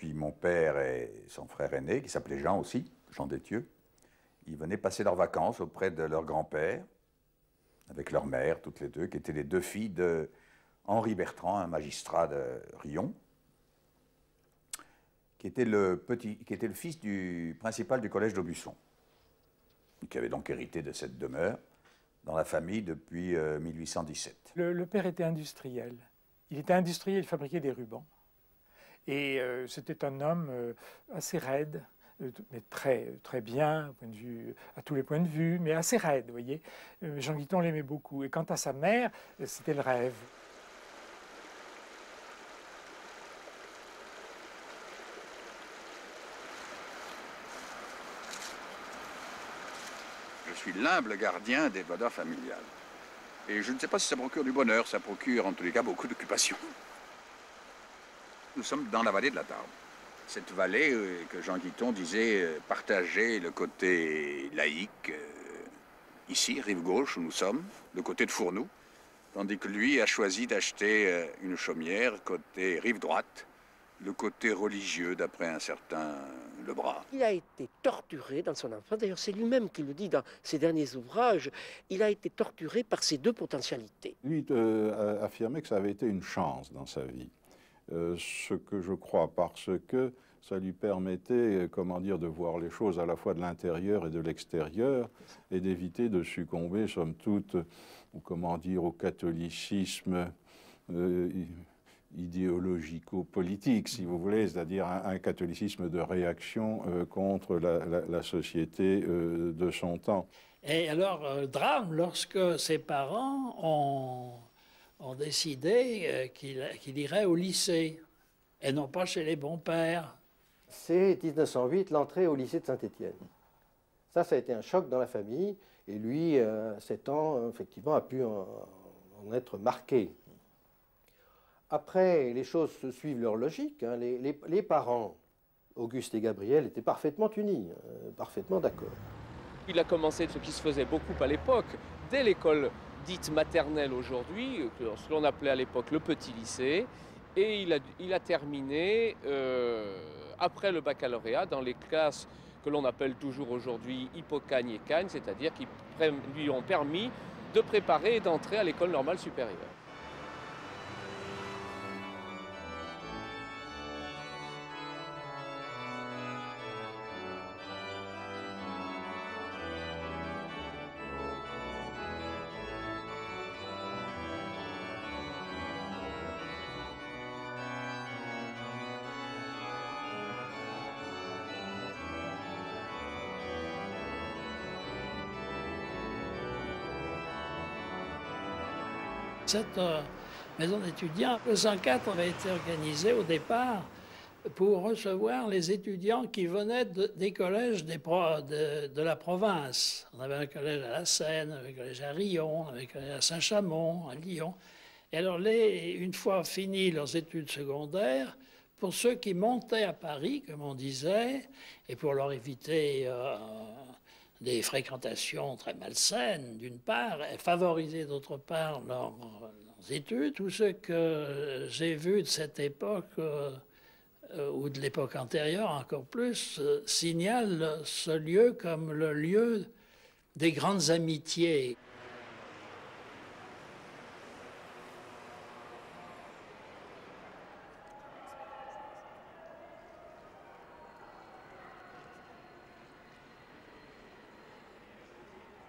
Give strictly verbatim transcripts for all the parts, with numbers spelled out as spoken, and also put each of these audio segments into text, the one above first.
puis mon père et son frère aîné, qui s'appelait Jean aussi, Jean d'Étieux, ils venaient passer leurs vacances auprès de leur grand-père, avec leur mère, toutes les deux, qui étaient les deux filles de Henri Bertrand, un magistrat de Rion, qui était le, petit, qui était le fils du principal du collège d'Aubusson, qui avait donc hérité de cette demeure dans la famille depuis euh, mille huit cent dix-sept. Le, le père était industriel. Il était industriel, il fabriquait des rubans. Et euh, c'était un homme euh, assez raide, euh, mais très, très bien, point de vue, à tous les points de vue, mais assez raide, vous voyez. Euh, Jean Guitton l'aimait beaucoup. Et quant à sa mère, c'était le rêve. Je suis l'humble gardien des valeurs familiales. Et je ne sais pas si ça procure du bonheur, ça procure en tous les cas beaucoup d'occupation. Nous sommes dans la vallée de la Tarn. Cette vallée que Jean Guitton disait partager le côté laïque, ici, rive gauche où nous sommes, le côté de Fournoux, tandis que lui a choisi d'acheter une chaumière côté rive droite, le côté religieux d'après un certain Lebras. Il a été torturé dans son enfance, d'ailleurs c'est lui-même qui le dit dans ses derniers ouvrages, il a été torturé par ces deux potentialités. Lui euh, a affirmé que ça avait été une chance dans sa vie, euh, ce que je crois parce que ça lui permettait, comment dire, de voir les choses à la fois de l'intérieur et de l'extérieur et d'éviter de succomber, somme toute, ou comment dire, au catholicisme euh, idéologico-politique, si vous voulez, c'est-à-dire un, un catholicisme de réaction euh, contre la, la, la société euh, de son temps. Et alors, euh, drame, lorsque ses parents ont, ont décidé euh, qu'il qu'il irait au lycée, et non pas chez les bons pères. C'est mille neuf cent huit, l'entrée au lycée de Saint-Etienne. Ça, ça a été un choc dans la famille, et lui, euh, sept ans, effectivement, a pu en, en être marqué. Après, les choses suivent leur logique. Hein. Les, les, les parents, Auguste et Gabriel, étaient parfaitement unis, euh, parfaitement d'accord. Il a commencé ce qui se faisait beaucoup à l'époque, dès l'école dite maternelle aujourd'hui, ce que l'on appelait à l'époque le petit lycée, et il a, il a terminé, euh, après le baccalauréat, dans les classes que l'on appelle toujours aujourd'hui hypocagne et cagne, c'est-à-dire qui lui ont permis de préparer et d'entrer à l'école normale supérieure. Cette maison d'étudiants, le cent quatre avait été organisée au départ pour recevoir les étudiants qui venaient de, des collèges des pro, de, de la province. On avait un collège à la Seine, un collège à Rion, un collège à Saint-Chamond, à Lyon. Et alors, les, une fois finies leurs études secondaires, pour ceux qui montaient à Paris, comme on disait, et pour leur éviter euh, des fréquentations très malsaines, d'une part, et favoriser, d'autre part, leurs, leurs études. Tout ce que j'ai vu de cette époque, euh, ou de l'époque antérieure encore plus, euh, signale ce lieu comme le lieu des grandes amitiés.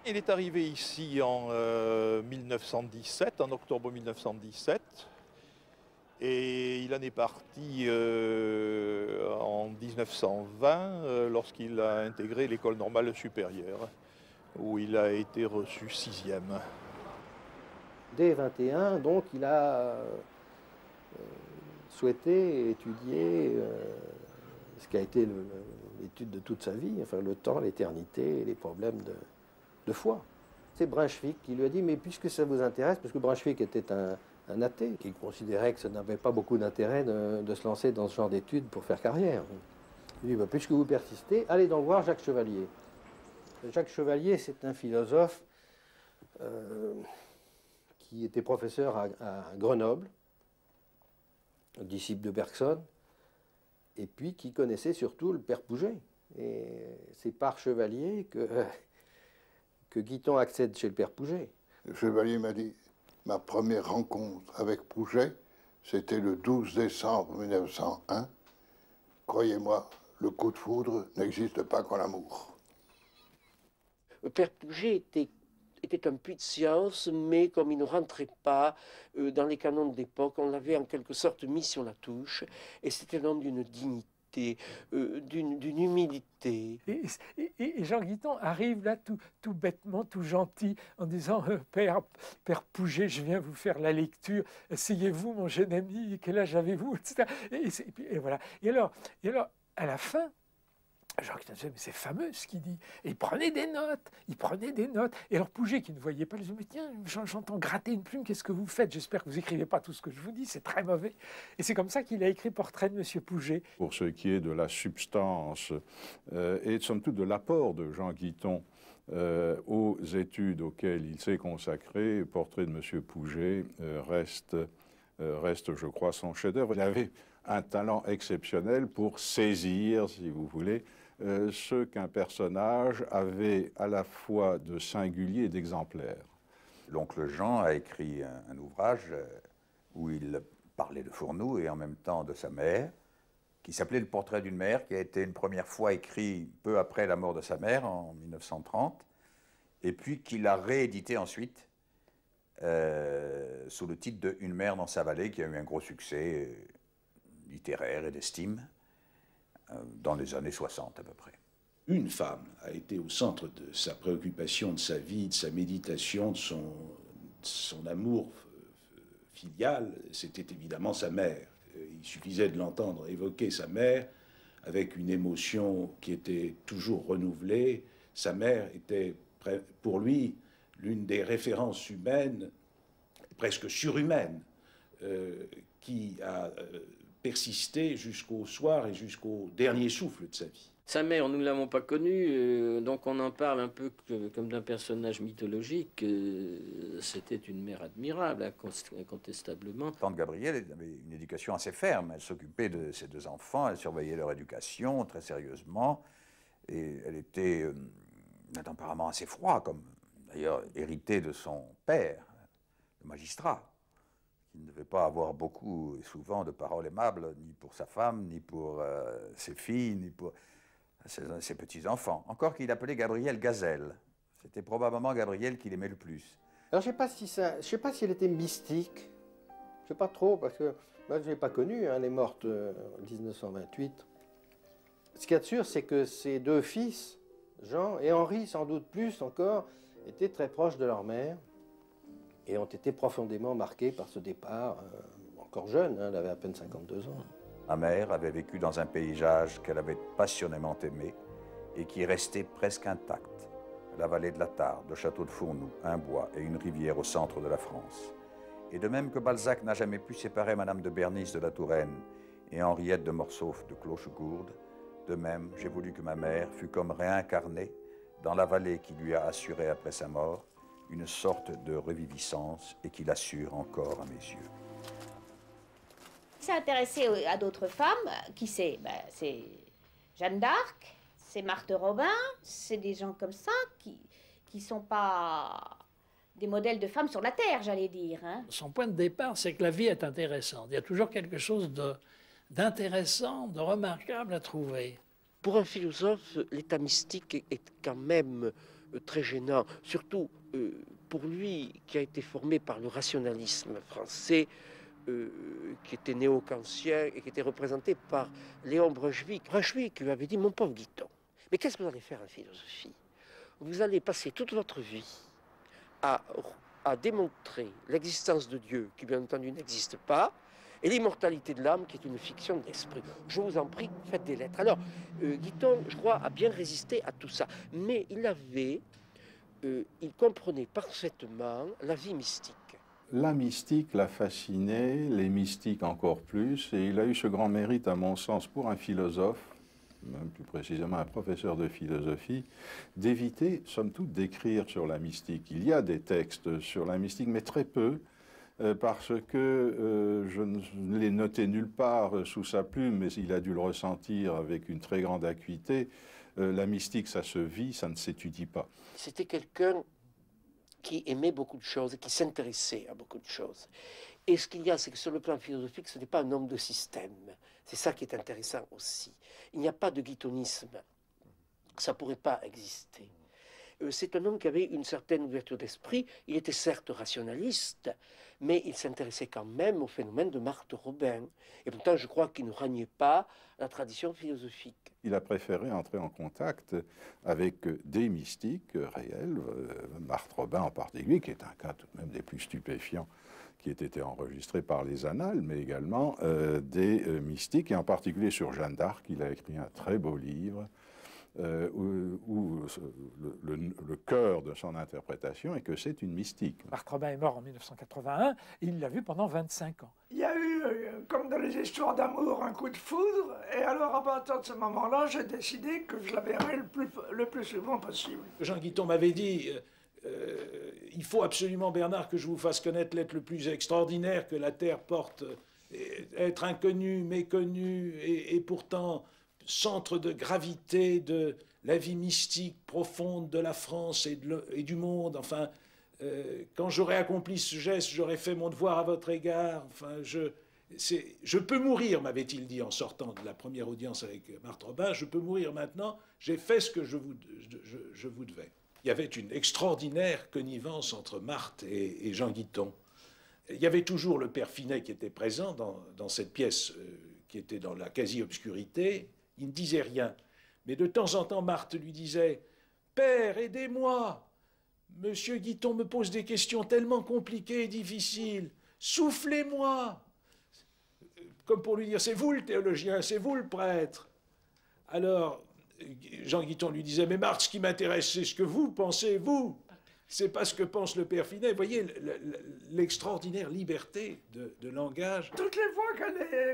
Il est arrivé ici en euh, mille neuf cent dix-sept, en octobre mille neuf cent dix-sept, et il en est parti euh, en mille neuf cent vingt euh, lorsqu'il a intégré l'école normale supérieure, où il a été reçu sixième. Dès vingt et un, donc, il a euh, souhaité étudier euh, ce qui a été l'étude de toute sa vie, enfin le temps, l'éternité, les problèmes de... de foi. C'est Brunschvicg qui lui a dit, mais puisque ça vous intéresse, parce que Brunschvicg était un, un athée, qui considérait que ça n'avait pas beaucoup d'intérêt de, de se lancer dans ce genre d'études pour faire carrière. Il lui dit, bah, puisque vous persistez, allez donc voir Jacques Chevalier. Jacques Chevalier, c'est un philosophe euh, qui était professeur à, à Grenoble, disciple de Bergson, et puis qui connaissait surtout le père Pouget. Et c'est par Chevalier que, que Guitton accède chez le père Pouget. Le Chevalier m'a dit, ma première rencontre avec Pouget, c'était le douze décembre mille neuf cent un. Croyez-moi, le coup de foudre n'existe pas qu'en amour. Le père Pouget était, était un puits de science, mais comme il ne rentrait pas euh, dans les canons de l'époque, on l'avait en quelque sorte mis sur la touche, et c'était l'homme d'une dignité, euh, d'une humilité. Et, et, et Jean Guitton arrive là tout, tout bêtement, tout gentil, en disant euh, « Père, Père Pouget, je viens vous faire la lecture, asseyez-vous mon jeune ami, quel âge avez-vous » et, et, et voilà. Et alors, et alors, à la fin, Jean Guitton disait, mais c'est fameux ce qu'il dit. Et il prenait des notes, il prenait des notes. Et alors Pouget, qui ne voyait pas, il disait, mais tiens, j'entends gratter une plume, qu'est-ce que vous faites? J'espère que vous n'écrivez pas tout ce que je vous dis, c'est très mauvais. Et c'est comme ça qu'il a écrit Portrait de Monsieur Pouget. Pour ce qui est de la substance euh, et somme toute de l'apport de Jean Guitton euh, aux études auxquelles il s'est consacré, Portrait de Monsieur Pouget euh, reste, euh, reste, je crois, son chef-d'œuvre. Il avait un talent exceptionnel pour saisir, si vous voulez, Euh, ce qu'un personnage avait à la fois de singulier et d'exemplaire. L'oncle Jean a écrit un, un ouvrage où il parlait de Fournoux et en même temps de sa mère, qui s'appelait Le portrait d'une mère, qui a été une première fois écrit peu après la mort de sa mère, en mille neuf cent trente, et puis qu'il a réédité ensuite euh, sous le titre de Une mère dans sa vallée, qui a eu un gros succès littéraire et d'estime dans les années soixante à peu près. Une femme a été au centre de sa préoccupation, de sa vie, de sa méditation, de son, de son amour filial, c'était évidemment sa mère. Il suffisait de l'entendre évoquer sa mère avec une émotion qui était toujours renouvelée. Sa mère était pour lui l'une des références humaines, presque surhumaines, euh, qui a... Euh, persister jusqu'au soir et jusqu'au dernier souffle de sa vie. Sa mère, nous ne l'avons pas connue, euh, donc on en parle un peu que, comme d'un personnage mythologique. Euh, C'était une mère admirable, incontestablement. Tante Gabriel avait une éducation assez ferme. Elle s'occupait de ses deux enfants, elle surveillait leur éducation très sérieusement. Et elle était euh, d'un tempérament assez froid, comme d'ailleurs héritée de son père, le magistrat. Il ne devait pas avoir beaucoup et souvent de paroles aimables, ni pour sa femme, ni pour euh, ses filles, ni pour ses, ses petits-enfants. Encore qu'il appelait Gabriel Gazelle. C'était probablement Gabriel qu'il aimait le plus. Alors je ne sais pas si ça, je sais pas si elle était mystique. Je ne sais pas trop, parce que moi, je ne l'ai pas connue. Hein, elle est morte euh, en mille neuf cent vingt-huit. Ce qu'il y a de sûr, c'est que ses deux fils, Jean et Henri, sans doute plus encore, étaient très proches de leur mère. Et ont été profondément marqués par ce départ, euh, encore jeune, hein, elle avait à peine cinquante-deux ans. Ma mère avait vécu dans un paysage qu'elle avait passionnément aimé et qui restait presque intact. La vallée de la Tarn, le château de Fournoux, un bois et une rivière au centre de la France. Et de même que Balzac n'a jamais pu séparer Madame de Bernis de la Touraine et Henriette de Mortsauf de Clochegourde, de même, j'ai voulu que ma mère fût comme réincarnée dans la vallée qui lui a assuré après sa mort une sorte de reviviscence et qui l'assure encore à mes yeux. Il s'est intéressé à d'autres femmes, qui c'est ben, c'est Jeanne d'Arc, c'est Marthe Robin, c'est des gens comme ça qui qui sont pas des modèles de femmes sur la terre, j'allais dire. Hein. Son point de départ, c'est que la vie est intéressante. Il y a toujours quelque chose de d'intéressant, de remarquable à trouver. Pour un philosophe, l'état mystique est quand même très gênant, surtout euh, pour lui qui a été formé par le rationalisme français, euh, qui était néo-kantien et qui était représenté par Léon Brunschvicg. Brunschvicg lui avait dit « Mon pauvre Guitton, mais qu'est-ce que vous allez faire en philosophie? Vous allez passer toute votre vie à, à démontrer l'existence de Dieu, qui bien entendu n'existe pas, et l'immortalité de l'âme, qui est une fiction de l'esprit. Je vous en prie, faites des lettres. » Alors, euh, Guitton, je crois, a bien résisté à tout ça. Mais il avait, euh, il comprenait parfaitement la vie mystique. La mystique l'a fasciné, les mystiques encore plus, et il a eu ce grand mérite, à mon sens, pour un philosophe, même plus précisément un professeur de philosophie, d'éviter, somme toute, d'écrire sur la mystique. Il y a des textes sur la mystique, mais très peu. euh, parce que euh, je ne l'ai noté nulle part euh, sous sa plume, mais il a dû le ressentir avec une très grande acuité. Euh, la mystique, ça se vit, ça ne s'étudie pas. C'était quelqu'un qui aimait beaucoup de choses, qui s'intéressait à beaucoup de choses. Et ce qu'il y a, c'est que sur le plan philosophique, ce n'est pas un homme de système. C'est ça qui est intéressant aussi. Il n'y a pas de guittonisme. Ça ne pourrait pas exister. C'est un homme qui avait une certaine ouverture d'esprit. Il était certes rationaliste, mais il s'intéressait quand même au phénomène de Marthe Robin. Et pourtant, je crois qu'il ne reniait pas la tradition philosophique. Il a préféré entrer en contact avec des mystiques réels, Marthe Robin en particulier, qui est un cas tout de même des plus stupéfiants qui ait été enregistré par les annales, mais également euh, des euh, mystiques, et en particulier sur Jeanne d'Arc. Il a écrit un très beau livre, Euh, où, où le, le, le cœur de son interprétation est que c'est une mystique. Marthe Robin est mort en mille neuf cent quatre-vingt-un, et il l'a vu pendant vingt-cinq ans. Il y a eu, euh, comme dans les histoires d'amour, un coup de foudre, et alors à partir de ce moment-là, j'ai décidé que je la verrais le plus, le plus souvent possible. Jean Guitton m'avait dit euh, euh, il faut absolument, Bernard, que je vous fasse connaître l'être le plus extraordinaire que la Terre porte, euh, être inconnu, méconnu, et, et pourtant centre de gravité de la vie mystique profonde de la France et, de le, et du monde. Enfin, euh, quand j'aurai accompli ce geste, j'aurai fait mon devoir à votre égard. Enfin, je, je peux mourir, m'avait-il dit en sortant de la première audience avec Marthe Robin. Je peux mourir maintenant, j'ai fait ce que je vous, je, je vous devais. Il y avait une extraordinaire connivence entre Marthe et, et Jean Guitton. Il y avait toujours le père Finet qui était présent dans, dans cette pièce euh, qui était dans la quasi-obscurité. Il ne disait rien, mais de temps en temps, Marthe lui disait « Père, aidez-moi. Monsieur Guitton me pose des questions tellement compliquées et difficiles. Soufflez-moi. » Comme pour lui dire « C'est vous le théologien, c'est vous le prêtre. » Alors, Jean Guitton lui disait « Mais Marthe, ce qui m'intéresse, c'est ce que vous pensez, vous. C'est pas ce que pense le père Finet. » Vous voyez l'extraordinaire liberté de, de langage. Toutes les fois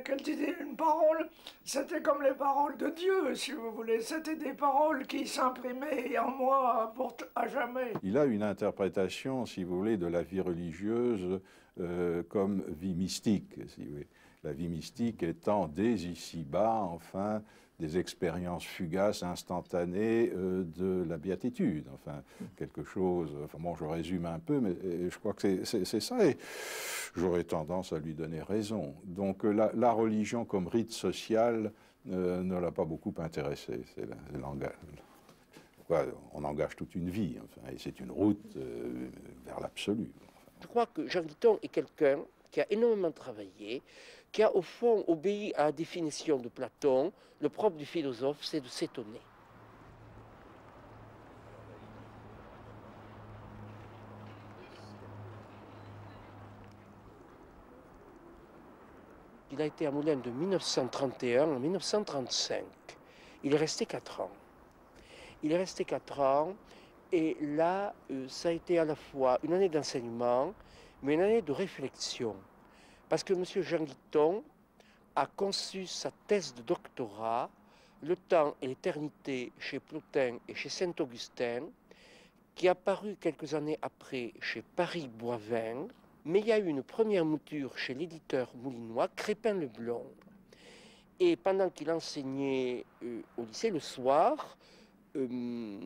qu'elle disait une parole, c'était comme les paroles de Dieu, si vous voulez. C'était des paroles qui s'imprimaient en moi pour à jamais. Il a une interprétation, si vous voulez, de la vie religieuse euh, comme vie mystique, si vous voulez. La vie mystique étant dès ici-bas, enfin, des expériences fugaces, instantanées euh, de la béatitude. Enfin, quelque chose... Enfin, bon, je résume un peu, mais et, je crois que c'est ça. Et j'aurais tendance à lui donner raison. Donc, la, la religion comme rite social euh, ne l'a pas beaucoup intéressé. C'est l'engagement. On engage toute une vie, enfin, et c'est une route euh, vers l'absolu. Enfin. Je crois que Jean Guitton est quelqu'un qui a énormément travaillé, qui a au fond obéi à la définition de Platon. Le propre du philosophe, c'est de s'étonner. Il a été à Moulins de mille neuf cent trente et un à mille neuf cent trente-cinq. Il est resté quatre ans. Il est resté quatre ans, et là, ça a été à la fois une année d'enseignement, mais une année de réflexion, parce que M. Jean Guitton a conçu sa thèse de doctorat, Le temps et l'éternité chez Plotin et chez Saint-Augustin, qui a paru quelques années après chez Paris-Boivin, mais il y a eu une première mouture chez l'éditeur moulinois, Crépin-Leblond. Et pendant qu'il enseignait euh, au lycée le soir, euh, euh,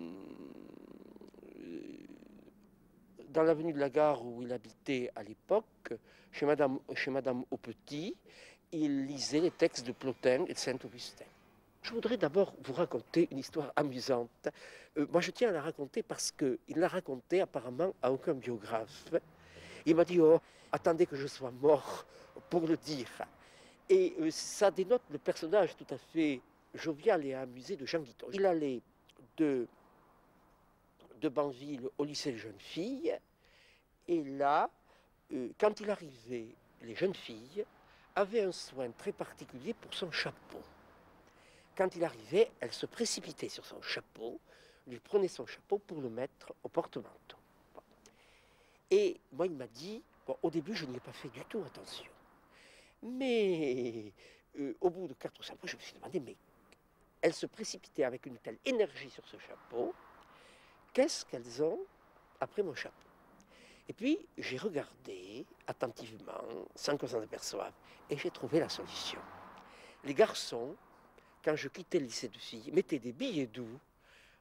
dans l'avenue de la Gare où il habitait à l'époque, chez Madame, chez Madame Aupetit, il lisait les textes de Plotin et de Saint-Augustin. Je voudrais d'abord vous raconter une histoire amusante. Euh, moi, je tiens à la raconter parce qu'il ne l'a racontée apparemment à aucun biographe. Il m'a dit « Oh, attendez que je sois mort pour le dire ». Et euh, ça dénote le personnage tout à fait jovial et amusé de Jean Guitton. Il allait de... de Banville au lycée des jeunes filles, et là, euh, quand il arrivait, les jeunes filles avaient un soin très particulier pour son chapeau. Quand il arrivait, elles se précipitaient sur son chapeau, lui prenaient son chapeau pour le mettre au porte-manteau. Bon. Et moi, il m'a dit, bon, au début, je n'y ai pas fait du tout attention, mais euh, au bout de quatre ou cinq mois, je me suis demandé, mais elles se précipitaient avec une telle énergie sur ce chapeau, qu'est-ce qu'elles ont après mon chapeau? Et puis, j'ai regardé attentivement, sans que s'en aperçoive, et j'ai trouvé la solution. Les garçons, quand je quittais le lycée de filles, mettaient des billets doux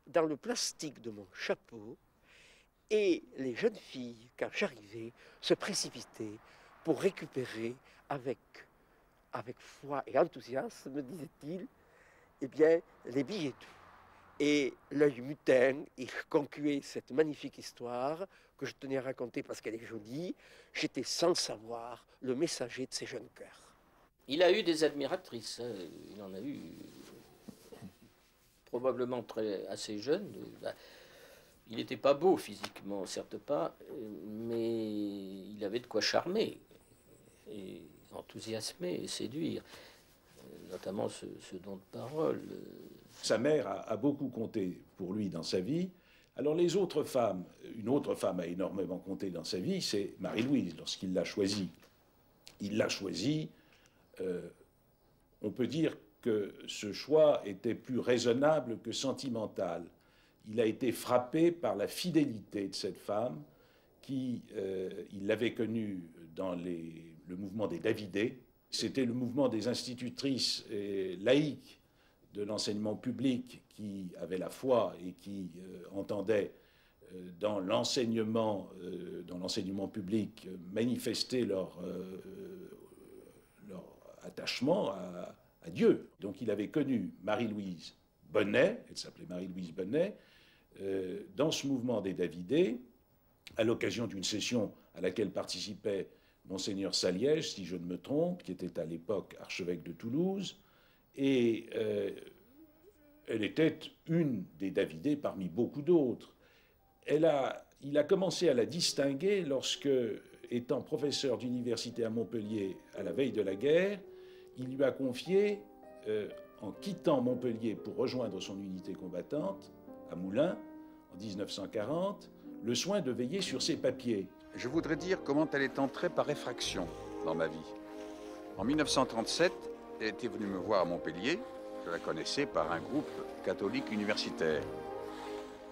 dans le plastique de mon chapeau, et les jeunes filles, quand j'arrivais, se précipitaient pour récupérer avec, avec foi et enthousiasme, disait-il, eh bien, les billets doux. Et l'œil mutin, il concluait cette magnifique histoire que je tenais à raconter parce qu'elle est jolie. J'étais sans savoir le messager de ces jeunes cœurs. Il a eu des admiratrices, hein. Il en a eu probablement très, assez jeune. Il n'était pas beau physiquement, certes pas, mais il avait de quoi charmer, et enthousiasmer et séduire, notamment ce, ce don de parole. Sa mère a, a beaucoup compté pour lui dans sa vie. Alors les autres femmes, une autre femme a énormément compté dans sa vie, c'est Marie-Louise, lorsqu'il l'a choisie. Il l'a choisie, euh, on peut dire que ce choix était plus raisonnable que sentimental. Il a été frappé par la fidélité de cette femme qui, euh, il l'avait connue dans les, le mouvement des Davidées. C'était le mouvement des institutrices et laïques de l'enseignement public qui avaient la foi et qui euh, entendaient euh, dans l'enseignement euh, dans l'enseignement public euh, manifester leur, euh, leur attachement à, à Dieu. Donc il avait connu Marie-Louise Bonnet, elle s'appelait Marie-Louise Bonnet, euh, dans ce mouvement des Davidées, à l'occasion d'une session à laquelle participait Monseigneur Saliège, si je ne me trompe, qui était à l'époque archevêque de Toulouse, et euh, elle était une des Davidées parmi beaucoup d'autres. Elle a, il a commencé à la distinguer lorsque, étant professeur d'université à Montpellier à la veille de la guerre, il lui a confié, euh, en quittant Montpellier pour rejoindre son unité combattante, à Moulins, en mille neuf cent quarante, le soin de veiller sur ses papiers. Je voudrais dire comment elle est entrée par effraction dans ma vie. En mille neuf cent trente-sept, elle était venue me voir à Montpellier. Je la connaissais par un groupe catholique universitaire.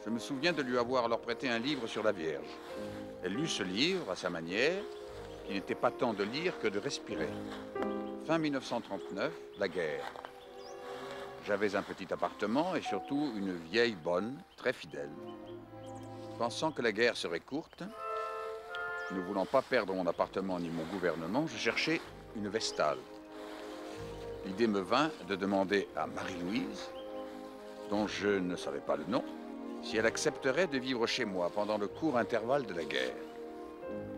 Je me souviens de lui avoir leur prêté un livre sur la Vierge. Elle lut ce livre à sa manière, qui n'était pas tant de lire que de respirer. Fin mille neuf cent trente-neuf, la guerre. J'avais un petit appartement et surtout une vieille bonne, très fidèle. Pensant que la guerre serait courte, ne voulant pas perdre mon appartement ni mon gouvernement, je cherchais une vestale. L'idée me vint de demander à Marie-Louise, dont je ne savais pas le nom, si elle accepterait de vivre chez moi pendant le court intervalle de la guerre.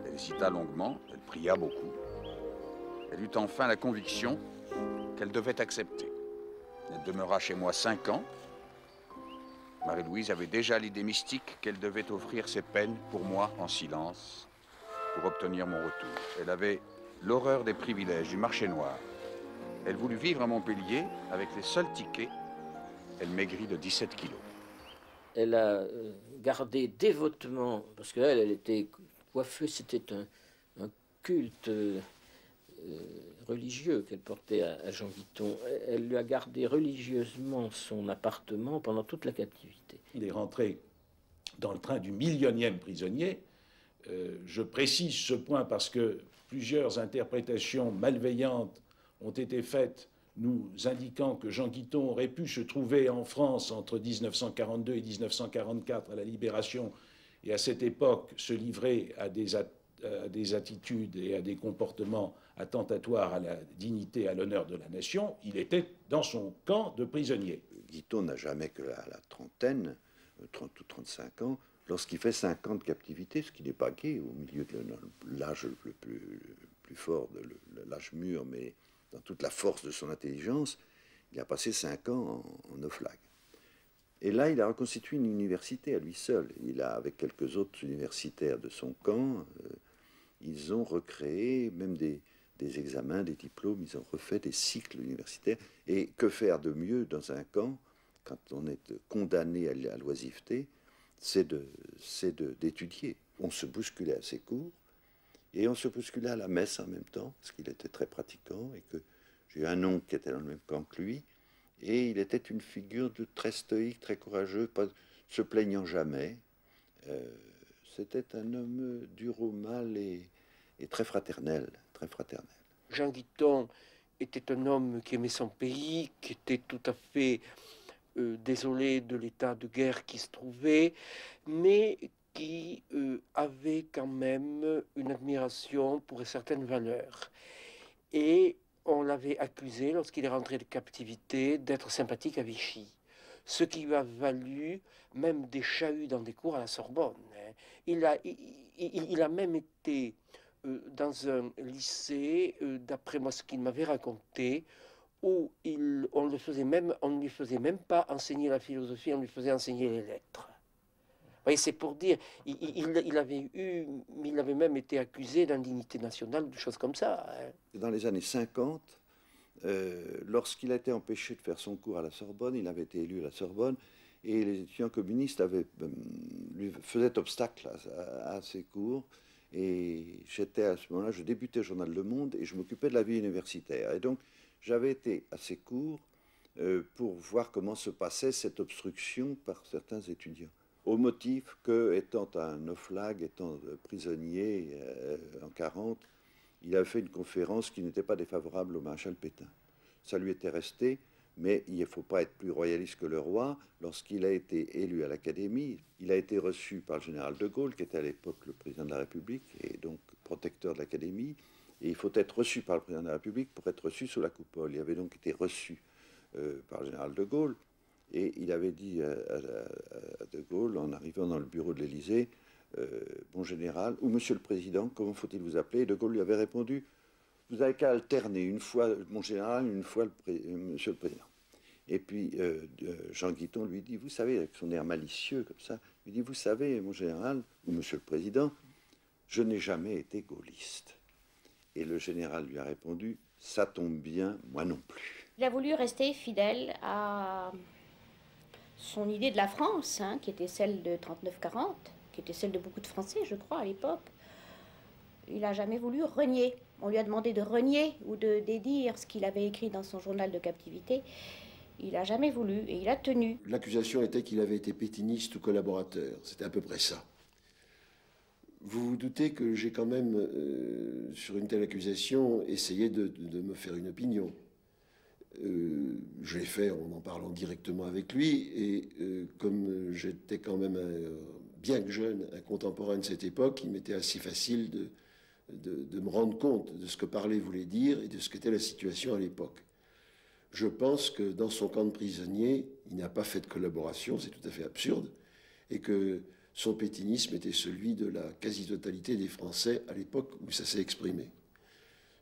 Elle hésita longuement, elle pria beaucoup. Elle eut enfin la conviction qu'elle devait accepter. Elle demeura chez moi cinq ans. Marie-Louise avait déjà l'idée mystique qu'elle devait offrir ses peines pour moi en silence, pour obtenir mon retour. Elle avait l'horreur des privilèges, du marché noir. Elle voulut vivre à Montpellier avec les seuls tickets. Elle maigrit de dix-sept kilos. Elle a gardé dévotement, parce qu'elle, elle était coiffeuse, c'était un, un culte euh, religieux qu'elle portait à, à Jean Guitton. Elle lui a gardé religieusement son appartement pendant toute la captivité. Il est rentré dans le train du millionième prisonnier. Euh, je précise ce point parce que plusieurs interprétations malveillantes ont été faites nous indiquant que Jean Guitton aurait pu se trouver en France entre mille neuf cent quarante-deux et mille neuf cent quarante-quatre à la Libération et à cette époque se livrer à des, at à des attitudes et à des comportements attentatoires à la dignité et à l'honneur de la nation. Il était dans son camp de prisonniers. Guitton n'a jamais que la, la trentaine, trente ou trente-cinq ans, lorsqu'il fait cinq ans de captivité, ce qui n'est pas gai au milieu de l'âge le plus, le plus fort, de l'âge mûr, mais dans toute la force de son intelligence, il a passé cinq ans en, en Oflag. Et là, il a reconstitué une université à lui seul. Il a, avec quelques autres universitaires de son camp, euh, ils ont recréé même des, des examens, des diplômes, ils ont refait des cycles universitaires. Et que faire de mieux dans un camp, quand on est condamné à, à l'oisiveté, c'est de, c'est de, d'étudier. On se bousculait à ses cours, et on se bousculait à la messe en même temps, parce qu'il était très pratiquant, et que j'ai eu un oncle qui était dans le même camp que lui, et il était une figure de très stoïque, très courageux, pas, se plaignant jamais, euh, c'était un homme dur au mal et, et très fraternel, très fraternel. Jean Guitton était un homme qui aimait son pays, qui était tout à fait euh, désolé de l'état de guerre qui se trouvait, mais qui euh, avait quand même une admiration pour certaines valeurs. Et on l'avait accusé, lorsqu'il est rentré de captivité, d'être sympathique à Vichy. Ce qui lui a valu même des chahuts dans des cours à la Sorbonne. Il a, il, il, il a même été euh, dans un lycée, euh, d'après moi ce qu'il m'avait raconté, où il, on le faisait même, on ne lui faisait même pas enseigner la philosophie, on lui faisait enseigner les lettres. Vous voyez, c'est pour dire, il, il, il, avait eu, il avait même été accusé d'indignité nationale, de choses comme ça. Hein. Dans les années cinquante, euh, lorsqu'il a été empêché de faire son cours à la Sorbonne, il avait été élu à la Sorbonne, et les étudiants communistes avaient, euh, lui faisaient obstacle à, à, à ses cours. Et j'étais à ce moment-là, je débutais au journal Le Monde, et je m'occupais de la vie universitaire. Et donc, j'avais été à ses cours euh, pour voir comment se passait cette obstruction par certains étudiants. Au motif que, étant un Oflag, étant prisonnier euh, en quarante, il avait fait une conférence qui n'était pas défavorable au maréchal Pétain. Ça lui était resté, mais il ne faut pas être plus royaliste que le roi. Lorsqu'il a été élu à l'Académie, il a été reçu par le général de Gaulle, qui était à l'époque le président de la République et donc protecteur de l'Académie. Et il faut être reçu par le président de la République pour être reçu sous la coupole. Il avait donc été reçu euh, par le général de Gaulle. Et il avait dit à, à, à De Gaulle, en arrivant dans le bureau de l'Élysée, euh, « Bon général, ou monsieur le président, comment faut-il vous appeler ?» Et De Gaulle lui avait répondu « Vous n'avez qu'à alterner, une fois mon général, une fois le pré, monsieur le président. » Et puis euh, Jean Guitton lui dit, vous savez, avec son air malicieux comme ça, lui dit « Vous savez, mon général, ou monsieur le président, je n'ai jamais été gaulliste. » Et le général lui a répondu « Ça tombe bien, moi non plus. » Il a voulu rester fidèle à son idée de la France, hein, qui était celle de trente-neuf quarante, qui était celle de beaucoup de Français, je crois, à l'époque. Il n'a jamais voulu renier. On lui a demandé de renier ou de dédire ce qu'il avait écrit dans son journal de captivité. Il n'a jamais voulu et il a tenu. L'accusation était qu'il avait été pétiniste ou collaborateur. C'était à peu près ça. Vous vous doutez que j'ai quand même, euh, sur une telle accusation, essayé de, de me faire une opinion. Euh, je l'ai fait en en parlant directement avec lui et euh, comme j'étais quand même, un, bien que jeune, un contemporain de cette époque, il m'était assez facile de, de, de me rendre compte de ce que parler voulait dire et de ce qu'était la situation à l'époque. Je pense que dans son camp de prisonniers, il n'a pas fait de collaboration, c'est tout à fait absurde, et que son pétinisme était celui de la quasi-totalité des Français à l'époque où ça s'est exprimé.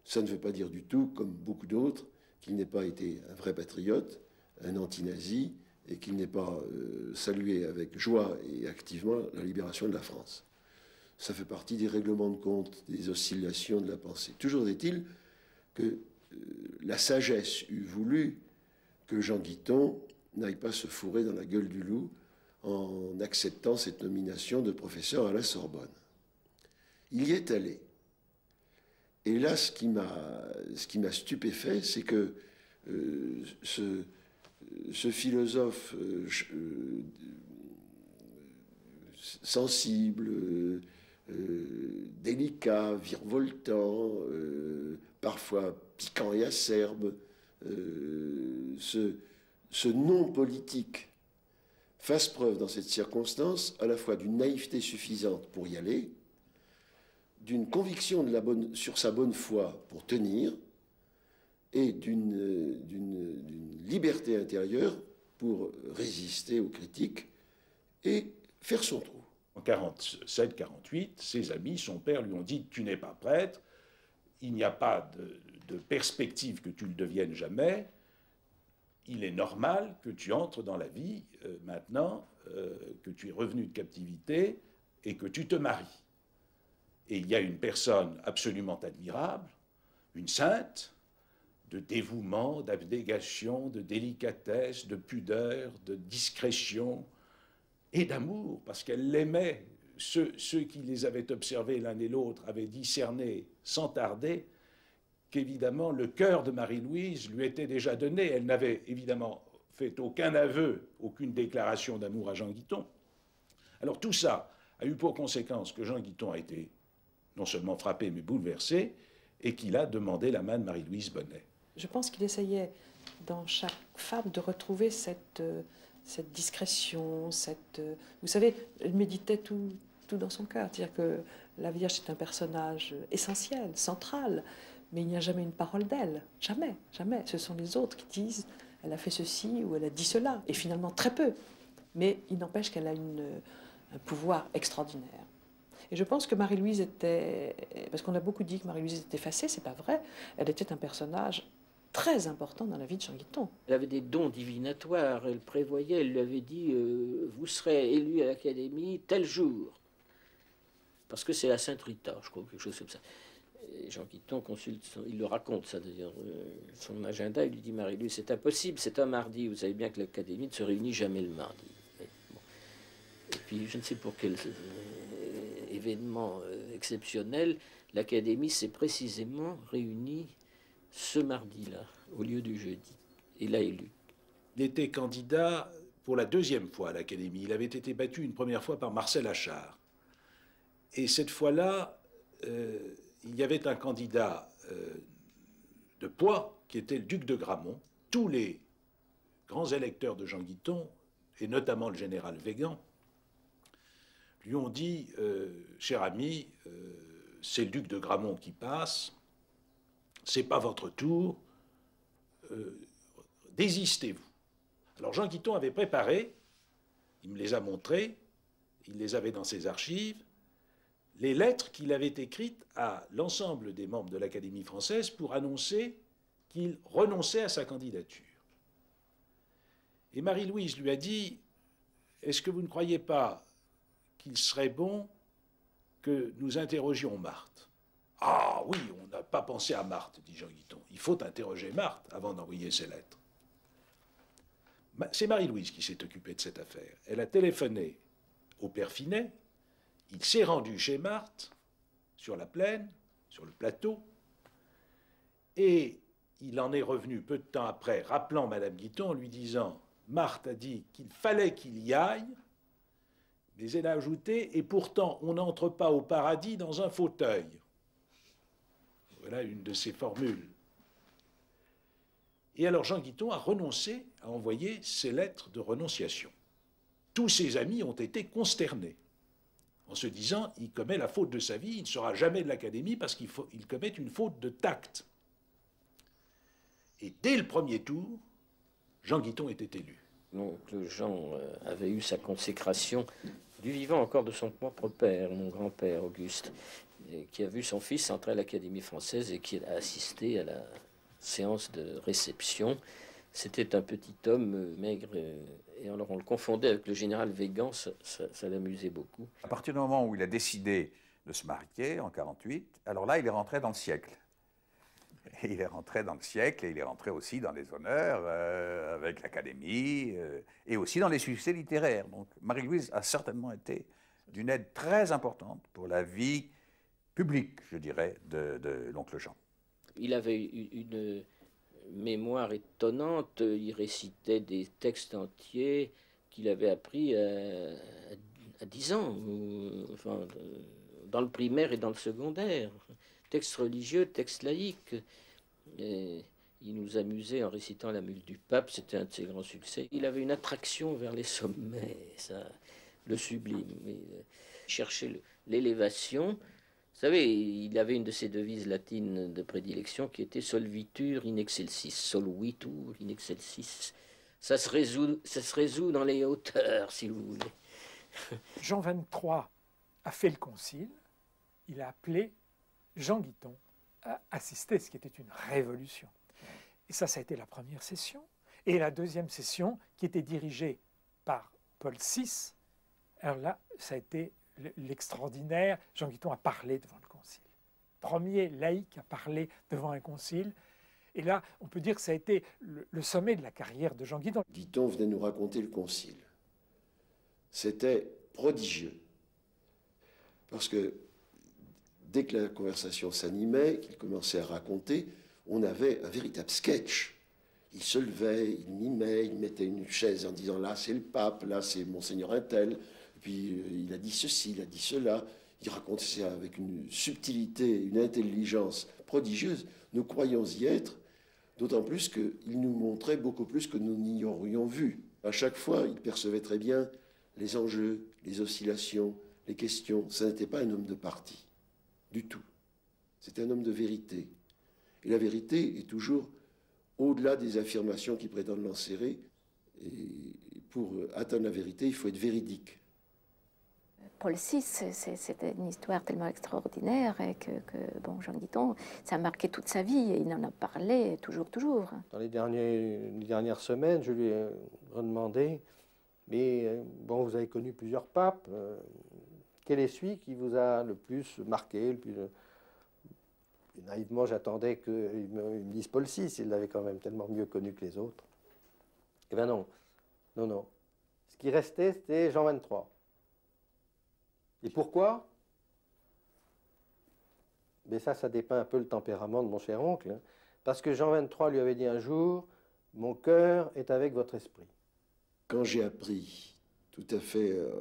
Ça ne veut pas dire du tout, comme beaucoup d'autres, qu'il n'ait pas été un vrai patriote, un anti-nazi, et qu'il n'ait pas euh, salué avec joie et activement la libération de la France. Ça fait partie des règlements de compte, des oscillations de la pensée. Toujours est-il que euh, la sagesse eût voulu que Jean Guitton n'aille pas se fourrer dans la gueule du loup en acceptant cette nomination de professeur à la Sorbonne. Il y est allé. Et là, ce qui m'a stupéfait, c'est que euh, ce, ce philosophe euh, euh, sensible, euh, euh, délicat, virevoltant, euh, parfois piquant et acerbe, euh, ce, ce non-politique fasse preuve dans cette circonstance à la fois d'une naïveté suffisante pour y aller, d'une conviction de la bonne, sur sa bonne foi pour tenir et d'une d'une liberté intérieure pour résister aux critiques et faire son trou. En quarante-sept quarante-huit, ses amis, son père, lui ont dit « Tu n'es pas prêtre, il n'y a pas de, de perspective que tu le deviennes jamais, il est normal que tu entres dans la vie euh, maintenant, euh, que tu es revenu de captivité et que tu te maries. » Et il y a une personne absolument admirable, une sainte, de dévouement, d'abnégation, de délicatesse, de pudeur, de discrétion et d'amour, parce qu'elle l'aimait. Ceux, ceux qui les avaient observés l'un et l'autre avaient discerné sans tarder qu'évidemment le cœur de Marie-Louise lui était déjà donné. Elle n'avait évidemment fait aucun aveu, aucune déclaration d'amour à Jean Guitton. Alors tout ça a eu pour conséquence que Jean Guitton a été non seulement frappé, mais bouleversé, et qu'il a demandé la main de Marie-Louise Bonnet. Je pense qu'il essayait, dans chaque femme, de retrouver cette, euh, cette discrétion, cette... Euh, vous savez, elle méditait tout, tout dans son cœur. C'est-à-dire que la Vierge est un personnage essentiel, central, mais il n'y a jamais une parole d'elle. Jamais, jamais. Ce sont les autres qui disent « elle a fait ceci » ou « elle a dit cela ». Et finalement, très peu. Mais il n'empêche qu'elle a une, un pouvoir extraordinaire. Et je pense que Marie-Louise était... Parce qu'on a beaucoup dit que Marie-Louise était effacée, c'est pas vrai. Elle était un personnage très important dans la vie de Jean Guitton. Elle avait des dons divinatoires, elle prévoyait, elle lui avait dit euh, « vous serez élu à l'Académie tel jour ». Parce que c'est la Sainte Rita, je crois, quelque chose comme ça. Et Jean Guitton consulte, son, il le raconte ça, d'ailleurs, euh, son agenda, il lui dit « Marie-Louise, c'est impossible, c'est un mardi, vous savez bien que l'Académie ne se réunit jamais le mardi ». Bon. Et puis, je ne sais pour quel... événement exceptionnel, l'Académie s'est précisément réunie ce mardi-là, au lieu du jeudi, et l'a élu. Il était candidat pour la deuxième fois à l'Académie. Il avait été battu une première fois par Marcel Achard. Et cette fois-là, euh, il y avait un candidat euh, de poids, qui était le duc de Gramont. Tous les grands électeurs de Jean Guitton, et notamment le général Weygand, lui ont dit euh, « Cher ami, euh, c'est le duc de Gramont qui passe, c'est pas votre tour, euh, désistez-vous ». Alors Jean Guitton avait préparé, il me les a montrés, il les avait dans ses archives, les lettres qu'il avait écrites à l'ensemble des membres de l'Académie française pour annoncer qu'il renonçait à sa candidature. Et Marie-Louise lui a dit « Est-ce que vous ne croyez pas qu'il serait bon que nous interrogions Marthe. » « Ah oui, on n'a pas pensé à Marthe, dit Jean Guitton. Il faut interroger Marthe avant d'envoyer ses lettres. » C'est Marie-Louise qui s'est occupée de cette affaire. Elle a téléphoné au Père Finet. Il s'est rendu chez Marthe, sur la plaine, sur le plateau, et il en est revenu peu de temps après, rappelant Madame Guitton, en lui disant « Marthe a dit qu'il fallait qu'il y aille, mais elle a ajouté « et pourtant, on n'entre pas au paradis dans un fauteuil ». Voilà une de ses formules. Et alors Jean Guitton a renoncé à envoyer ses lettres de renonciation. Tous ses amis ont été consternés, en se disant « il commet la faute de sa vie, il ne sera jamais de l'Académie parce qu'il il commet une faute de tact ». Et dès le premier tour, Jean Guitton était élu. Donc Jean avait eu sa consécration du vivant encore de son propre père, mon grand-père Auguste, qui a vu son fils entrer à l'Académie française et qui a assisté à la séance de réception. C'était un petit homme maigre, et alors on le confondait avec le général Weygand, ça, ça, ça l'amusait beaucoup. À partir du moment où il a décidé de se marier, en mille neuf cent quarante-huit, alors là il est rentré dans le siècle. Et il est rentré dans le siècle et il est rentré aussi dans les honneurs, euh, avec l'Académie, euh, et aussi dans les succès littéraires. Donc Marie-Louise a certainement été d'une aide très importante pour la vie publique, je dirais, de, de l'oncle Jean. Il avait une mémoire étonnante, il récitait des textes entiers qu'il avait appris à, à dix ans, ou, enfin, dans le primaire et dans le secondaire. Textes religieux, textes laïques. Et il nous amusait en récitant la mule du pape, c'était un de ses grands succès. Il avait une attraction vers les sommets, ça, le sublime. Il cherchait l'élévation. Vous savez, il avait une de ses devises latines de prédilection qui était « Solvitur in excelsis »,« Solvitur in excelsis ». Ça se résout, ça se résout dans les hauteurs, si vous voulez. Jean vingt-trois a fait le concile, il a appelé Jean Guitton a assisté, ce qui était une révolution. Et ça, ça a été la première session. Et la deuxième session, qui était dirigée par Paul six, alors là, ça a été l'extraordinaire. Jean Guitton a parlé devant le concile. Premier laïc à parler devant un concile. Et là, on peut dire que ça a été le, le sommet de la carrière de Jean Guitton. Guitton venait nous raconter le concile. C'était prodigieux. Parce que dès que la conversation s'animait, qu'il commençait à raconter, on avait un véritable sketch. Il se levait, il mimait, il mettait une chaise en disant « là c'est le pape, là c'est monseigneur un tel », puis euh, il a dit ceci, il a dit cela, il raconte ça avec une subtilité, une intelligence prodigieuse. Nous croyons y être, d'autant plus qu'il nous montrait beaucoup plus que nous n'y aurions vu. À chaque fois, il percevait très bien les enjeux, les oscillations, les questions. Ce n'était pas un homme de parti, du tout. C'était un homme de vérité. Et la vérité est toujours au-delà des affirmations qui prétendent l'enserrer. Et pour atteindre la vérité, il faut être véridique. Paul six, c'était une histoire tellement extraordinaire que, que bon, Jean Guitton, ça a marqué toute sa vie et il en a parlé toujours, toujours. Dans les, derniers, les dernières semaines, je lui ai demandé, mais bon, vous avez connu plusieurs papes, euh, quel est celui qui vous a le plus marqué, le plus... Naïvement, j'attendais qu'il me, me dise Paul six, il l'avait quand même tellement mieux connu que les autres. Eh bien non, non, non. Ce qui restait, c'était Jean vingt-trois. Et pourquoi? Mais ça, ça dépeint un peu le tempérament de mon cher oncle. Hein. Parce que Jean vingt-trois lui avait dit un jour, « Mon cœur est avec votre esprit. » Quand j'ai appris, tout à fait euh,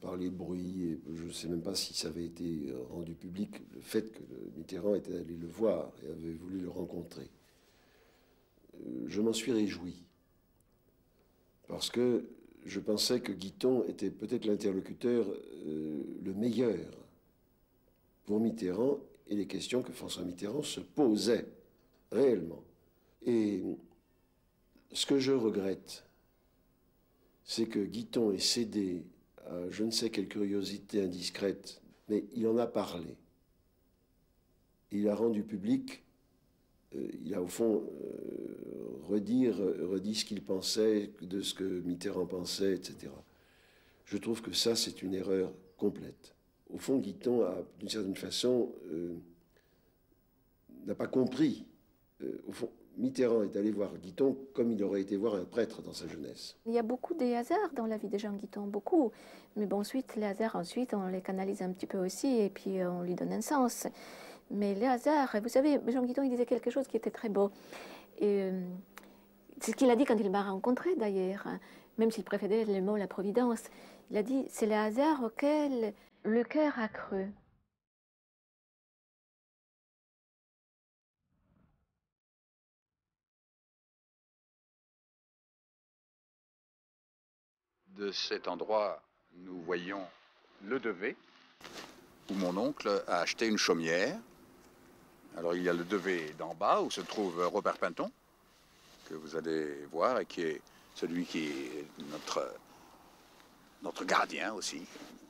par les bruits, et je ne sais même pas si ça avait été rendu public, le fait que Mitterrand était allé le voir et avait voulu le rencontrer, euh, je m'en suis réjoui. Parce que je pensais que Guitton était peut-être l'interlocuteur euh, le meilleur pour Mitterrand et les questions que François Mitterrand se posait réellement. Et ce que je regrette, c'est que Guitton est cédé à je ne sais quelle curiosité indiscrète, mais il en a parlé. Il a rendu public, euh, il a au fond... Euh, redire, redit ce qu'il pensait, de ce que Mitterrand pensait, et cetera. Je trouve que ça, c'est une erreur complète. Au fond, Guitton, d'une certaine façon, euh, n'a pas compris. Euh, au fond, Mitterrand est allé voir Guitton comme il aurait été voir un prêtre dans sa jeunesse. Il y a beaucoup des hasards dans la vie de Jean Guitton, beaucoup. Mais bon, ensuite, les hasards, ensuite, on les canalise un petit peu aussi et puis on lui donne un sens. Mais les hasards, vous savez, Jean Guitton, il disait quelque chose qui était très beau. Et c'est ce qu'il a dit quand il m'a rencontré d'ailleurs, même s'il préférait le mot la providence. Il a dit, c'est le hasard auquel le cœur a cru. De cet endroit, nous voyons le Devet, où mon oncle a acheté une chaumière. Alors, il y a le Devet d'en bas, où se trouve Robert Pinton, que vous allez voir, et qui est celui qui est notre, notre gardien aussi.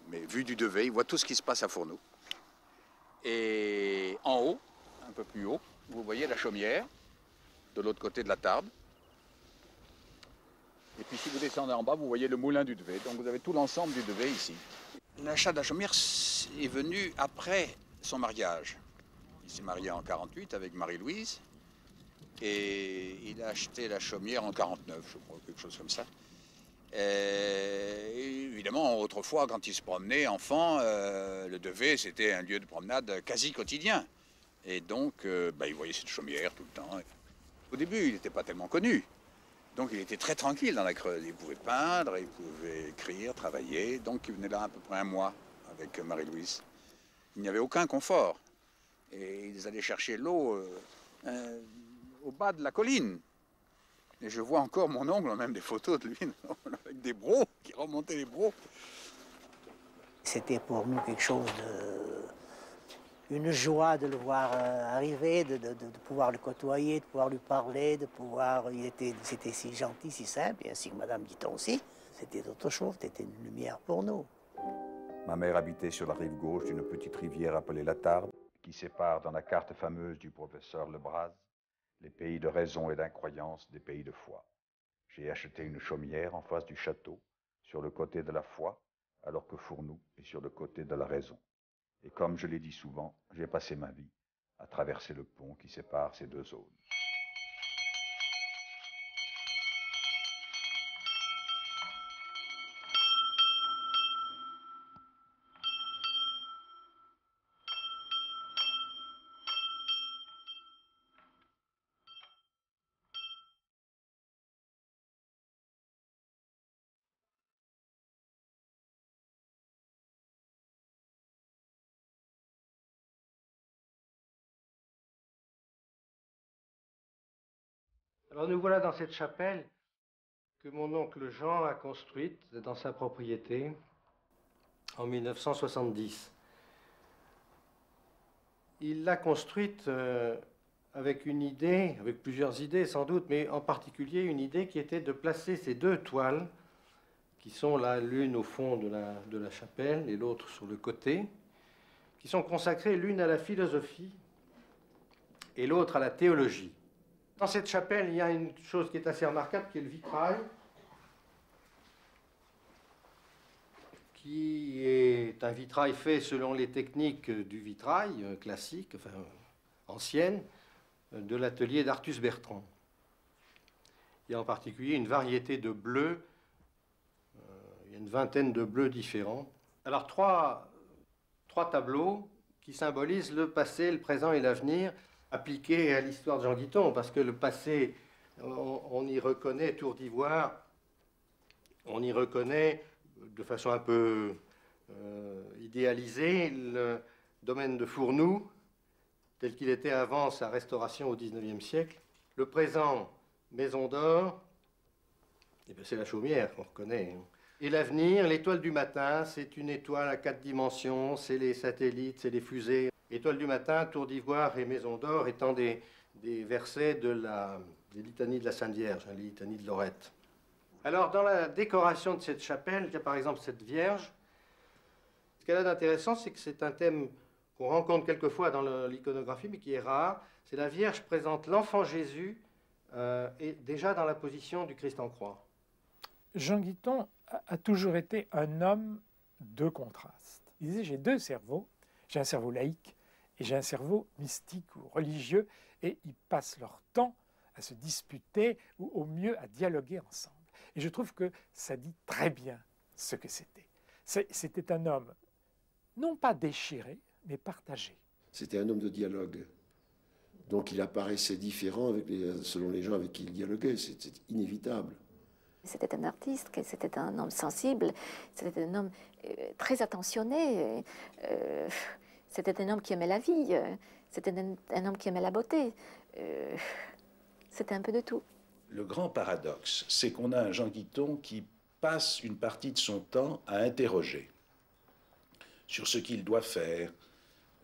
Mais vu du Devet, il voit tout ce qui se passe à Fournoux. Et en haut, un peu plus haut, vous voyez la chaumière, de l'autre côté de la Tarn. Et puis, si vous descendez en bas, vous voyez le moulin du Devet. Donc, vous avez tout l'ensemble du Devet ici. L'achat de la chaumière est venu après son mariage. Il s'est marié en quarante-huit avec Marie-Louise et il a acheté la chaumière en quarante-neuf, je crois, quelque chose comme ça. Et évidemment, autrefois, quand il se promenait, enfant, euh, le Devet, c'était un lieu de promenade quasi quotidien. Et donc, euh, bah, il voyait cette chaumière tout le temps. Au début, il n'était pas tellement connu. Donc, il était très tranquille dans la Creuse. Il pouvait peindre, il pouvait écrire, travailler. Donc, il venait là à peu près un mois avec Marie-Louise. Il n'y avait aucun confort. Et ils allaient chercher l'eau euh, euh, au bas de la colline. Et je vois encore mon oncle, même des photos de lui, avec des brocs, qui remontaient les brocs. C'était pour nous quelque chose de... une joie de le voir arriver, de, de, de pouvoir le côtoyer, de pouvoir lui parler, de pouvoir... Il était, c'était si gentil, si simple, et ainsi que Madame Guitton aussi. C'était autre chose, c'était une lumière pour nous. Ma mère habitait sur la rive gauche d'une petite rivière appelée la Tarn, qui sépare dans la carte fameuse du professeur Lebras les pays de raison et d'incroyance des pays de foi. J'ai acheté une chaumière en face du château, sur le côté de la foi, alors que Fournoux est sur le côté de la raison. Et comme je l'ai dit souvent, j'ai passé ma vie à traverser le pont qui sépare ces deux zones. Alors nous voilà dans cette chapelle que mon oncle Jean a construite dans sa propriété en mille neuf cent soixante-dix. Il l'a construite euh, avec une idée, avec plusieurs idées sans doute, mais en particulier une idée qui était de placer ces deux toiles qui sont là, l'une au fond de la, de la chapelle et l'autre sur le côté, qui sont consacrées l'une à la philosophie et l'autre à la théologie. Dans cette chapelle, il y a une chose qui est assez remarquable, qui est le vitrail, qui est un vitrail fait selon les techniques du vitrail classique, enfin ancienne, de l'atelier d'Artus Bertrand. Il y a en particulier une variété de bleus, euh, il y a une vingtaine de bleus différents. Alors trois, trois tableaux qui symbolisent le passé, le présent et l'avenir, appliqué à l'histoire de Jean Guitton, parce que le passé, on, on y reconnaît Tour d'Ivoire, on y reconnaît de façon un peu euh, idéalisée le domaine de Fournoux, tel qu'il était avant sa restauration au dix-neuvième siècle. Le présent, Maison d'Or, c'est la chaumière qu'on reconnaît. Hein. Et l'avenir, l'étoile du matin, c'est une étoile à quatre dimensions, c'est les satellites, c'est les fusées. Étoile du matin, Tour d'Ivoire et Maison d'Or étant des, des versets de la, des litanies de la Sainte Vierge, hein, les litanies de Lorette. Alors, dans la décoration de cette chapelle, il y a par exemple cette Vierge. Ce qu'elle a d'intéressant, c'est que c'est un thème qu'on rencontre quelquefois dans l'iconographie, mais qui est rare. C'est la Vierge présente l'enfant Jésus, euh, et déjà dans la position du Christ en croix. Jean Guitton a toujours été un homme de contraste. Il disait, j'ai deux cerveaux. J'ai un cerveau laïque et j'ai un cerveau mystique ou religieux, et ils passent leur temps à se disputer ou au mieux à dialoguer ensemble. Et je trouve que ça dit très bien ce que c'était. C'était un homme non pas déchiré, mais partagé. C'était un homme de dialogue. Donc il apparaissait différent avec les, selon les gens avec qui il dialoguait. C'était inévitable. C'était un artiste, c'était un homme sensible, c'était un homme euh, très attentionné, euh, c'était un homme qui aimait la vie, euh, c'était un, un homme qui aimait la beauté, euh, c'était un peu de tout. Le grand paradoxe, c'est qu'on a un Jean Guitton qui passe une partie de son temps à interroger sur ce qu'il doit faire.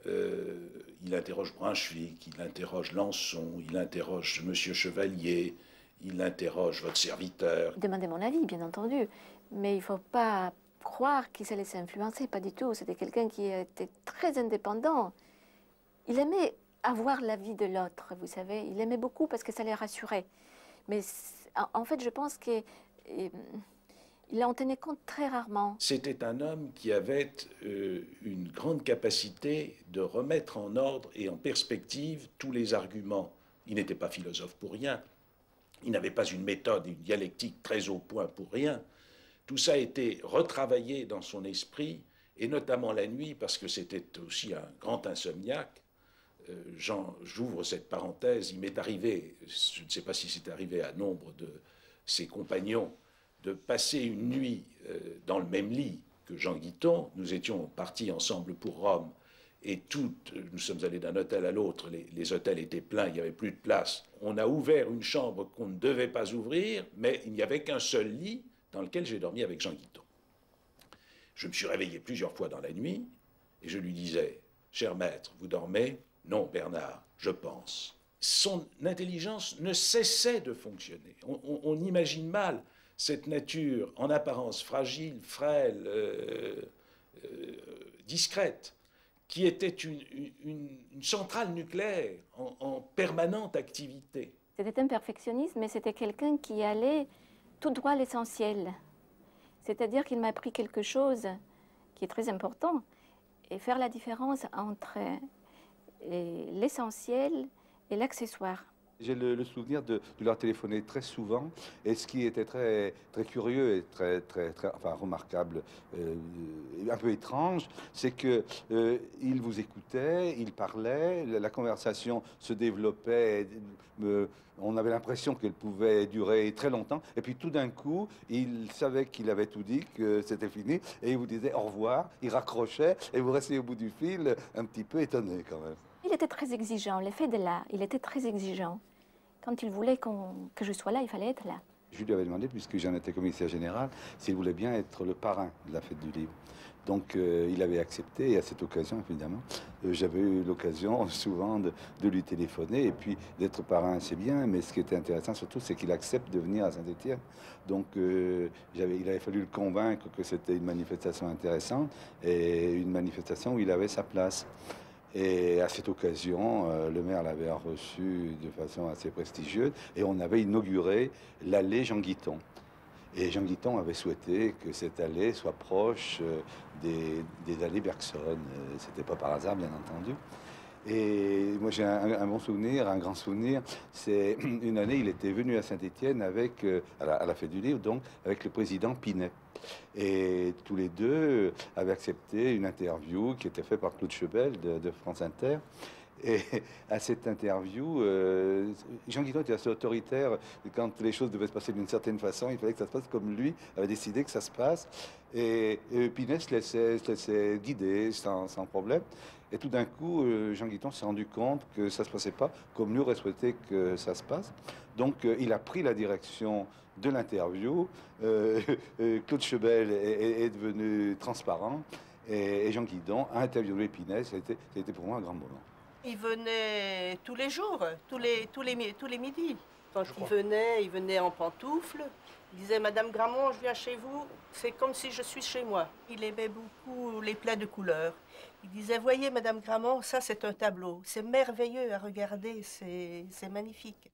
Euh, il interroge Brunschvicg, il interroge Lançon, il interroge Monsieur Chevalier, il interroge votre serviteur. Demandez mon avis, bien entendu, mais il ne faut pas croire qu'il s'est laissé influencer, pas du tout. C'était quelqu'un qui était très indépendant. Il aimait avoir l'avis de l'autre, vous savez. Il aimait beaucoup parce que ça les rassurait. Mais en fait, je pense qu'il en tenait compte très rarement. C'était un homme qui avait euh, une grande capacité de remettre en ordre et en perspective tous les arguments. Il n'était pas philosophe pour rien. Il n'avait pas une méthode, une dialectique très au point pour rien. Tout ça a été retravaillé dans son esprit, et notamment la nuit, parce que c'était aussi un grand insomniaque. Euh, Jean, j'ouvre cette parenthèse, il m'est arrivé, je ne sais pas si c'est arrivé à nombre de ses compagnons, de passer une nuit euh, dans le même lit que Jean Guitton. Nous étions partis ensemble pour Rome, et toutes, nous sommes allés d'un hôtel à l'autre, les, les hôtels étaient pleins, il n'y avait plus de place. On a ouvert une chambre qu'on ne devait pas ouvrir, mais il n'y avait qu'un seul lit dans lequel j'ai dormi avec Jean Guitton. Je me suis réveillé plusieurs fois dans la nuit, et je lui disais, « Cher maître, vous dormez ?»« Non, Bernard, je pense. » Son intelligence ne cessait de fonctionner. On, on, on imagine mal cette nature en apparence fragile, frêle, euh, euh, discrète, qui était une, une, une centrale nucléaire en, en permanente activité. C'était un perfectionniste, mais c'était quelqu'un qui allait tout droit à l'essentiel. C'est-à-dire qu'il m'a appris quelque chose qui est très important, et faire la différence entre l'essentiel et l'accessoire. J'ai le, le souvenir de, de leur téléphoner très souvent, et ce qui était très, très curieux et très, très, très enfin, remarquable, euh, un peu étrange, c'est qu'ils euh, vous écoutaient, ils parlaient, la, la conversation se développait, euh, on avait l'impression qu'elle pouvait durer très longtemps, et puis tout d'un coup, ils savaient qu'il avait tout dit, que c'était fini, et ils vous disaient au revoir, ils raccrochaient, et vous restiez au bout du fil, un petit peu étonné quand même. Il était très exigeant, l'effet de là, il était très exigeant. Quand il voulait qu'on, que je sois là, il fallait être là. Je lui avais demandé, puisque j'en étais commissaire général, s'il voulait bien être le parrain de la fête du livre. Donc euh, il avait accepté, et à cette occasion, évidemment, euh, j'avais eu l'occasion souvent de, de lui téléphoner. Et puis d'être parrain, c'est bien, mais ce qui était intéressant surtout, c'est qu'il accepte de venir à Saint-Etienne. Donc euh, j'avais, il avait fallu le convaincre que c'était une manifestation intéressante et une manifestation où il avait sa place. Et à cette occasion, euh, le maire l'avait reçu de façon assez prestigieuse et on avait inauguré l'allée Jean Guitton. Et Jean Guitton avait souhaité que cette allée soit proche euh, des, des allées Bergson. Euh, C'était pas par hasard, bien entendu. Et moi, j'ai un, un bon souvenir, un grand souvenir. C'est une année, il était venu à Saint-Etienne avec, euh, à, la, à la fête du livre, donc, avec le président Finet. Et tous les deux avaient accepté une interview qui était faite par Claude Chebel de, de France Inter. Et à cette interview, euh, Jean Guitton était assez autoritaire. Quand les choses devaient se passer d'une certaine façon, il fallait que ça se passe comme lui avait décidé que ça se passe. Et, et Finet se laissait, se laissait guider sans, sans problème. Et tout d'un coup, euh, Jean Guitton s'est rendu compte que ça ne se passait pas comme lui aurait souhaité que ça se passe. Donc, euh, il a pris la direction de l'interview. Euh, euh, Claude Chebel est, est, est devenu transparent. Et, et Jean Guitton a interviewé Finet. Ça a été, ça a été pour moi un grand moment. Il venait tous les jours, tous les, tous les, tous les midis. Quand il venait, il venait en pantoufles. Il disait, Madame Grammont, je viens chez vous, c'est comme si je suis chez moi. Il aimait beaucoup les plats de couleurs. Il disait, voyez, Madame Grammont, ça c'est un tableau. C'est merveilleux à regarder, c'est magnifique.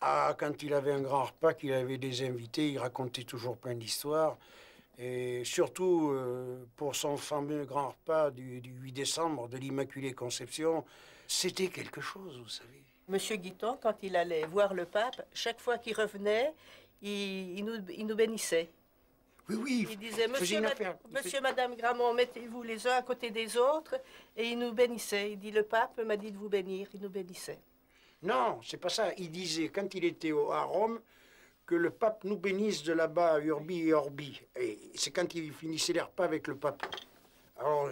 Ah, quand il avait un grand repas, qu'il avait des invités, il racontait toujours plein d'histoires. Et surtout, euh, pour son fameux grand repas du, du huit décembre de l'Immaculée Conception, c'était quelque chose, vous savez. Monsieur Guitton, quand il allait voir le pape, chaque fois qu'il revenait, il, il, nous, il nous bénissait. Oui, oui. Il disait, Monsieur, Mad... Monsieur fait... Madame Grammont, mettez-vous les uns à côté des autres. Et il nous bénissait. Il dit, le pape m'a dit de vous bénir. Il nous bénissait. Non, c'est pas ça. Il disait, quand il était au, à Rome, que le pape nous bénisse de là-bas, Urbi et Orbi. Et c'est quand il finissait les repas avec le pape. Alors,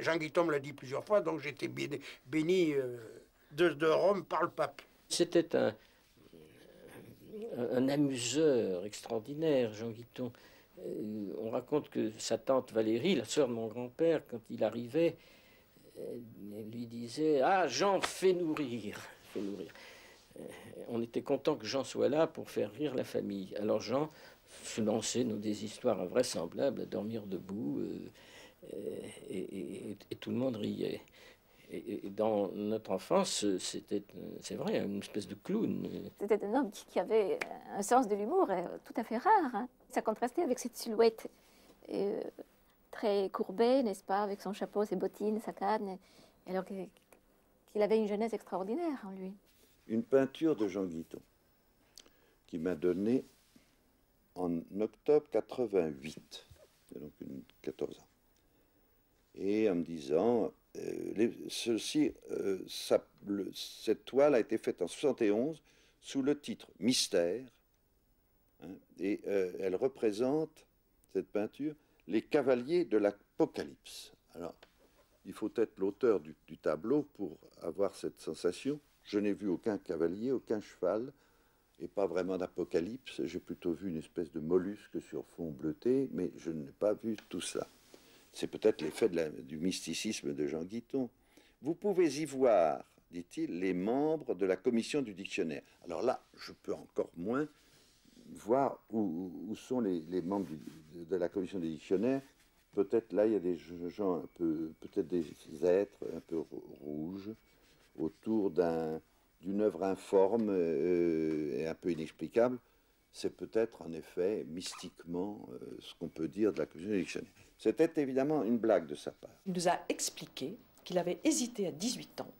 Jean Guitton me l'a dit plusieurs fois, donc j'étais béni, béni de, de Rome par le pape. C'était un, un amuseur extraordinaire, Jean Guitton. On raconte que sa tante Valérie, la sœur de mon grand-père, quand il arrivait, lui disait « Ah, Jean, fais nous rire, fais nous rire ». On était content que Jean soit là pour faire rire la famille. Alors Jean se lançait dans des histoires invraisemblables, à dormir debout, euh, et, et, et, et tout le monde riait. Et, et dans notre enfance, c'était, c'est vrai, une espèce de clown. C'était un homme qui avait un sens de l'humour tout à fait rare. Hein. Ça contrastait avec cette silhouette euh, très courbée, n'est-ce pas, avec son chapeau, ses bottines, sa canne, alors qu'il avait une jeunesse extraordinaire en lui. Une peinture de Jean Guitton qui m'a donné en octobre quatre-vingt-huit, donc une quatorze ans, et en me disant euh, les, ceci, euh, ça, le, cette toile a été faite en soixante et onze sous le titre Mystère, hein, et euh, elle représente cette peinture les cavaliers de l'Apocalypse. Alors, il faut être l'auteur du, du tableau pour avoir cette sensation. Je n'ai vu aucun cavalier, aucun cheval, et pas vraiment d'apocalypse. J'ai plutôt vu une espèce de mollusque sur fond bleuté, mais je n'ai pas vu tout ça. C'est peut-être l'effet du mysticisme de Jean Guitton. Vous pouvez y voir, dit-il, les membres de la commission du dictionnaire. Alors là, je peux encore moins voir où, où sont les, les membres du, de la commission du dictionnaire. Peut-être là, il y a des gens un peu, peut-être des êtres un peu rouges, autour d'une œuvre informe euh, et un peu inexplicable, c'est peut-être en effet mystiquement euh, ce qu'on peut dire de la commission du dictionnaire. C'était évidemment une blague de sa part. Il nous a expliqué qu'il avait hésité à dix-huit ans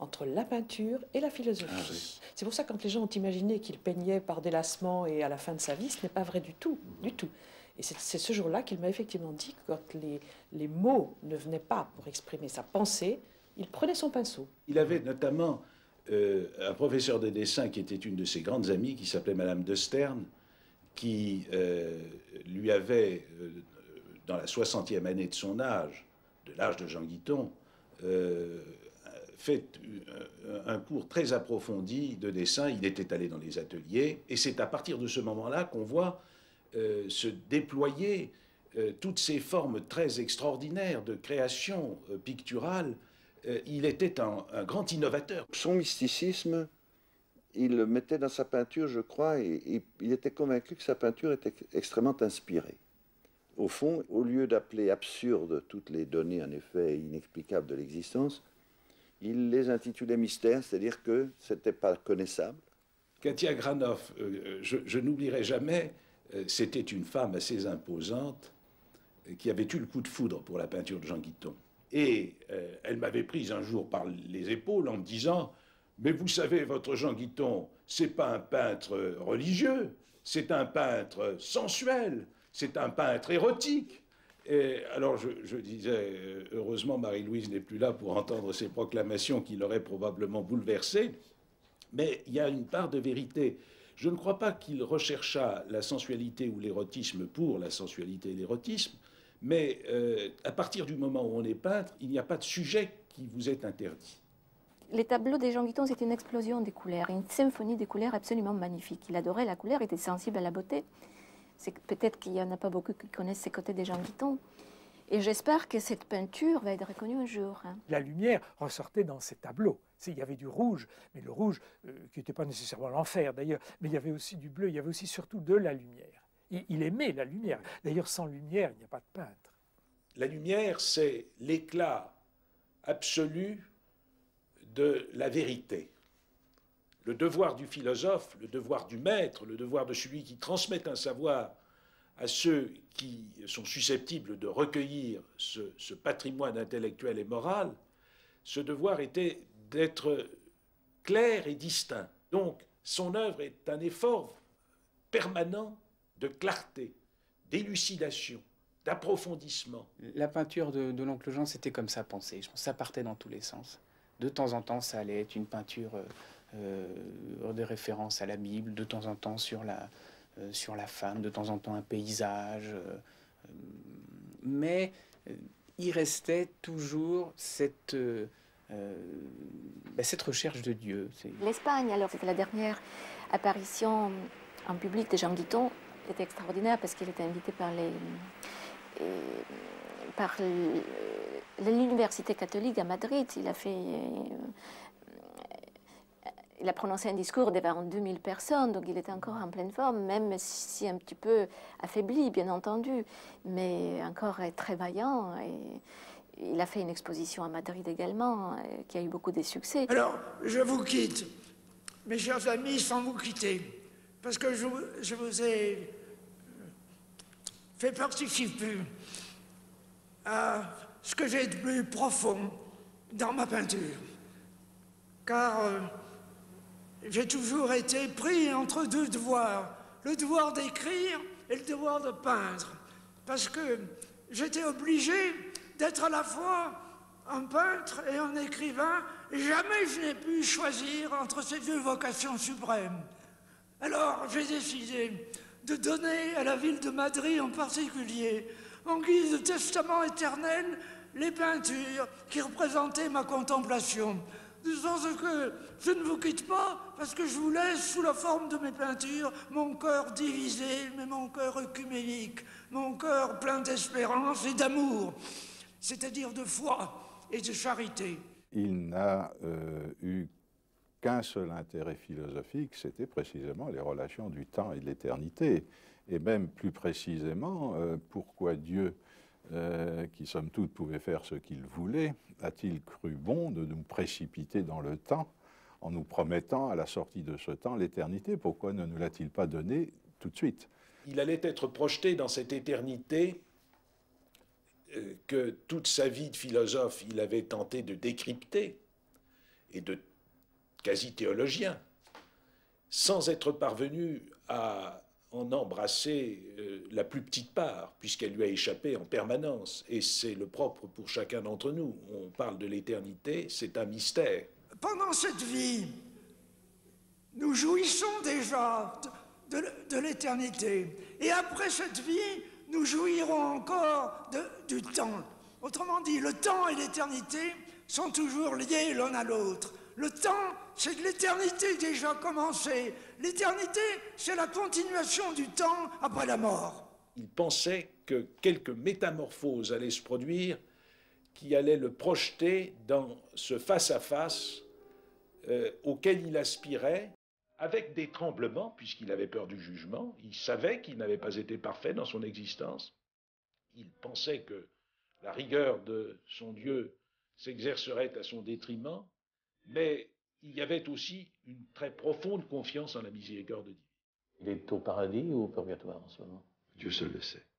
entre la peinture et la philosophie. Ah, oui. C'est pour ça que quand les gens ont imaginé qu'il peignait par délassement et à la fin de sa vie, ce n'est pas vrai du tout, mmh. du tout. Et c'est ce jour-là qu'il m'a effectivement dit que quand les, les mots ne venaient pas pour exprimer sa pensée, il prenait son pinceau. Il avait notamment euh, un professeur de dessin qui était une de ses grandes amies, qui s'appelait Madame de Stern, qui euh, lui avait, euh, dans la soixantième année de son âge, de l'âge de Jean Guitton, euh, fait un cours très approfondi de dessin. Il était allé dans les ateliers. Et c'est à partir de ce moment-là qu'on voit euh, se déployer euh, toutes ces formes très extraordinaires de création euh, picturale. Euh, il était un, un grand innovateur. Son mysticisme, il le mettait dans sa peinture, je crois, et, et il était convaincu que sa peinture était extrêmement inspirée. Au fond, au lieu d'appeler absurde toutes les données, en effet, inexplicables de l'existence, il les intitulait mystères, c'est-à-dire que ce n'était pas connaissable. Katia Granoff, euh, je, je n'oublierai jamais, euh, c'était une femme assez imposante euh, qui avait eu le coup de foudre pour la peinture de Jean Guitton. Et euh, elle m'avait prise un jour par les épaules en me disant « Mais vous savez, votre Jean Guitton, c'est pas un peintre religieux, c'est un peintre sensuel. C'est un peintre érotique. » Et alors je, je disais, heureusement Marie-Louise n'est plus là pour entendre ces proclamations qui l'auraient probablement bouleversée, mais il y a une part de vérité. Je ne crois pas qu'il recherchât la sensualité ou l'érotisme pour la sensualité et l'érotisme, mais euh, à partir du moment où on est peintre, il n'y a pas de sujet qui vous est interdit. Les tableaux de Jean Guitton, c'est une explosion des couleurs, une symphonie des couleurs absolument magnifique. Il adorait la couleur, il était sensible à la beauté. C'est peut-être qu'il n'y en a pas beaucoup qui connaissent ces côtés des Jean Guitton. Et j'espère que cette peinture va être reconnue un jour. La lumière ressortait dans ces tableaux. Il y avait du rouge, mais le rouge, euh, qui n'était pas nécessairement l'enfer d'ailleurs, mais il y avait aussi du bleu, il y avait aussi surtout de la lumière. Il, il aimait la lumière. D'ailleurs, sans lumière, il n'y a pas de peintre. La lumière, c'est l'éclat absolu de la vérité. Le devoir du philosophe, le devoir du maître, le devoir de celui qui transmet un savoir à ceux qui sont susceptibles de recueillir ce, ce patrimoine intellectuel et moral, ce devoir était d'être clair et distinct. Donc son œuvre est un effort permanent de clarté, d'élucidation, d'approfondissement. La peinture de, de l'oncle Jean, c'était comme sa pensée. Je pense que ça partait dans tous les sens. De temps en temps, ça allait être une peinture... Euh, Euh, des références à la Bible, de temps en temps sur la, euh, sur la femme, de temps en temps un paysage. Euh, euh, mais euh, il restait toujours cette, euh, euh, bah, cette recherche de Dieu. L'Espagne, alors, c'était la dernière apparition en public de Jean Guitton, était extraordinaire parce qu'il était invité par les... Et, par l'université catholique à Madrid. Il a fait... Euh, Il a prononcé un discours devant deux mille personnes, donc il était encore en pleine forme, même si un petit peu affaibli, bien entendu, mais encore très vaillant. Et il a fait une exposition à Madrid également, qui a eu beaucoup de succès. Alors, je vous quitte, mes chers amis, sans vous quitter, parce que je, je vous ai fait participer à ce que j'ai de plus profond dans ma peinture, car... Euh, j'ai toujours été pris entre deux devoirs, le devoir d'écrire et le devoir de peindre, parce que j'étais obligé d'être à la fois un peintre et un écrivain, et jamais je n'ai pu choisir entre ces deux vocations suprêmes. Alors j'ai décidé de donner à la ville de Madrid en particulier, en guise de testament éternel, les peintures qui représentaient ma contemplation. Disons que je ne vous quitte pas parce que je vous laisse sous la forme de mes peintures mon cœur divisé, mais mon cœur œcuménique, mon cœur plein d'espérance et d'amour, c'est-à-dire de foi et de charité. Il n'a euh, eu qu'un seul intérêt philosophique, c'était précisément les relations du temps et de l'éternité, et même plus précisément euh, pourquoi Dieu, Euh, qui, somme toute, pouvait faire ce qu'il voulait, a-t-il cru bon de nous précipiter dans le temps en nous promettant à la sortie de ce temps l'éternité? Pourquoi ne nous l'a-t-il pas donné tout de suite? Il allait être projeté dans cette éternité euh, que toute sa vie de philosophe, il avait tenté de décrypter et de quasi-théologien, sans être parvenu à... en embrasser euh, la plus petite part, puisqu'elle lui a échappé en permanence. Et c'est le propre pour chacun d'entre nous. On parle de l'éternité, c'est un mystère. Pendant cette vie, nous jouissons déjà de, de l'éternité. Et après cette vie, nous jouirons encore de, du temps. Autrement dit, le temps et l'éternité sont toujours liés l'un à l'autre. Le temps, c'est de l'éternité déjà commencée. L'éternité, c'est la continuation du temps après la mort. Il pensait que quelques métamorphoses allaient se produire qui allaient le projeter dans ce face-à-face euh, auquel il aspirait. Avec des tremblements, puisqu'il avait peur du jugement, il savait qu'il n'avait pas été parfait dans son existence. Il pensait que la rigueur de son Dieu s'exercerait à son détriment, mais il y avait aussi une très profonde confiance en la miséricorde de Dieu. Il est au paradis ou au purgatoire en ce moment? Dieu seul le sait.